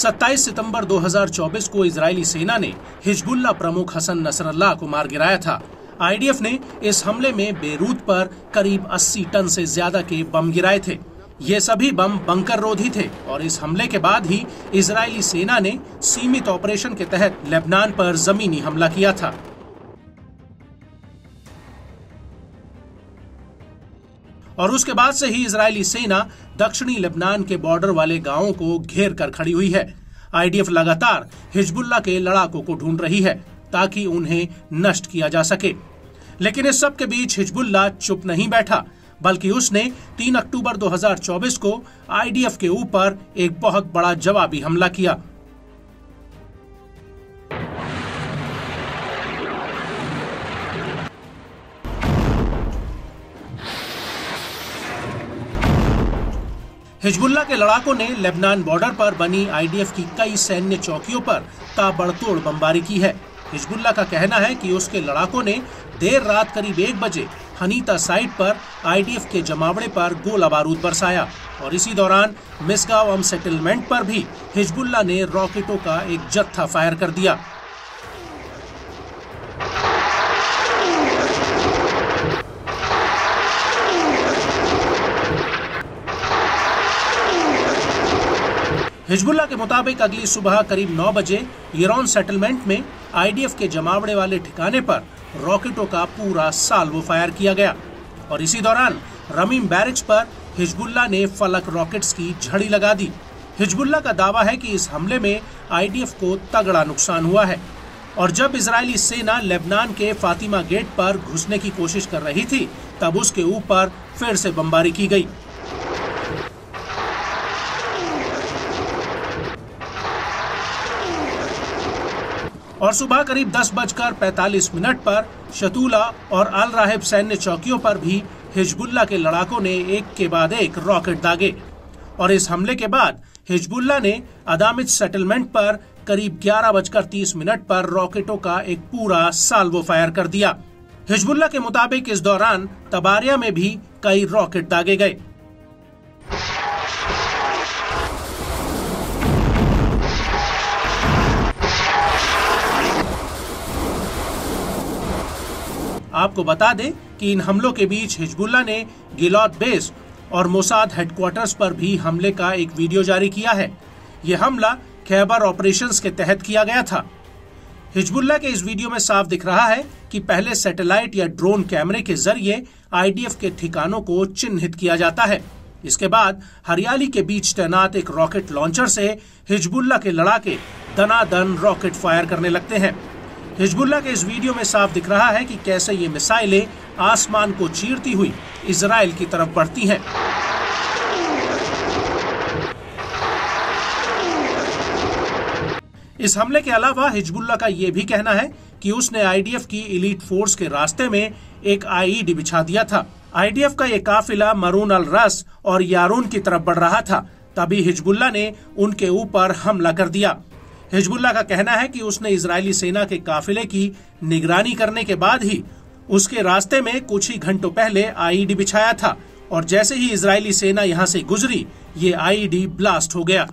27 सितंबर 2024 को इजरायली सेना ने हिज़बुल्लाह प्रमुख हसन नसरल्लाह को मार गिराया था। आईडीएफ ने इस हमले में बेरूत पर करीब 80 टन से ज्यादा के बम गिराए थे। ये सभी बम बंकर रोधी थे और इस हमले के बाद ही इजरायली सेना ने सीमित ऑपरेशन के तहत लेबनान पर जमीनी हमला किया था। और उसके बाद से ही इजरायली सेना दक्षिणी लेबनान के बॉर्डर वाले गांवों को घेर कर खड़ी हुई है। आईडीएफ लगातार हिज़बुल्लाह के लड़ाकों को ढूंढ रही है ताकि उन्हें नष्ट किया जा सके। लेकिन इस सब के बीच हिज़बुल्लाह चुप नहीं बैठा, बल्कि उसने 3 अक्टूबर 2024 को आईडीएफ के ऊपर एक बहुत बड़ा जवाबी हमला किया। हिज़बुल्लाह के लड़ाकों ने लेबनान बॉर्डर पर बनी आईडीएफ की कई सैन्य चौकियों पर ताबड़तोड़ बमबारी की है। हिज़बुल्लाह का कहना है कि उसके लड़ाकों ने देर रात करीब 1 बजे हनीता साइट पर आईडीएफ के जमावड़े पर गोला बारूद बरसाया और इसी दौरान मिसगावम सेटलमेंट पर भी हिज़बुल्लाह ने रॉकेटों का एक जत्था फायर कर दिया। हिज़बुल्लाह के मुताबिक अगली सुबह करीब 9 बजे यरोन सेटलमेंट में आईडीएफ के जमावड़े वाले ठिकाने पर रॉकेटों का पूरा साल्वो फायर किया गया और इसी दौरान रमीम बैरिक्स पर हिज़बुल्लाह ने फलक रॉकेट्स की झड़ी लगा दी। हिज़बुल्लाह का दावा है कि इस हमले में आईडीएफ को तगड़ा नुकसान हुआ है। और जब इजरायली सेना लेबनान के फातिमा गेट पर घुसने की कोशिश कर रही थी, तब उसके ऊपर फिर से बमबारी की गई। और सुबह करीब 10:45 पर शतूला और आल-राहिब सैन्य चौकियों पर भी हिज़बुल्लाह के लड़ाकों ने एक के बाद एक रॉकेट दागे। और इस हमले के बाद हिज़बुल्लाह ने अदामित सेटलमेंट पर करीब 11:30 पर रॉकेटों का एक पूरा साल्वो फायर कर दिया। हिज़बुल्लाह के मुताबिक इस दौरान तबारिया में भी कई रॉकेट दागे गए। आपको बता दें कि इन हमलों के बीच हिज़बुल्लाह ने गिलात बेस और मोसाद हेडक्वार्टर्स पर भी हमले का एक वीडियो जारी किया है। यह हमला खैबर ऑपरेशंस के तहत किया गया था। हिज़बुल्लाह के इस वीडियो में साफ दिख रहा है कि पहले सैटेलाइट या ड्रोन कैमरे के जरिए आईडीएफ के ठिकानों को चिन्हित किया जाता है। इसके बाद हरियाली के बीच तैनात एक रॉकेट लॉन्चर से हिज़बुल्लाह के लड़ाके दनादन रॉकेट फायर करने लगते हैं। हिज़बुल्लाह के इस वीडियो में साफ दिख रहा है कि कैसे ये मिसाइलें आसमान को चीरती हुई इजराइल की तरफ बढ़ती हैं। इस हमले के अलावा हिज़बुल्लाह का ये भी कहना है कि उसने आईडीएफ की एलीट फोर्स के रास्ते में एक आईईडी बिछा दिया था। आईडीएफ का ये काफिला मरून अल रस और यरोन की तरफ बढ़ रहा था, तभी हिज़बुल्लाह ने उनके ऊपर हमला कर दिया। हिज़बुल्लाह का कहना है कि उसने इजरायली सेना के काफिले की निगरानी करने के बाद ही उसके रास्ते में कुछ ही घंटों पहले आईईडी बिछाया था और जैसे ही इजरायली सेना यहां से गुजरी, ये आईईडी ब्लास्ट हो गया।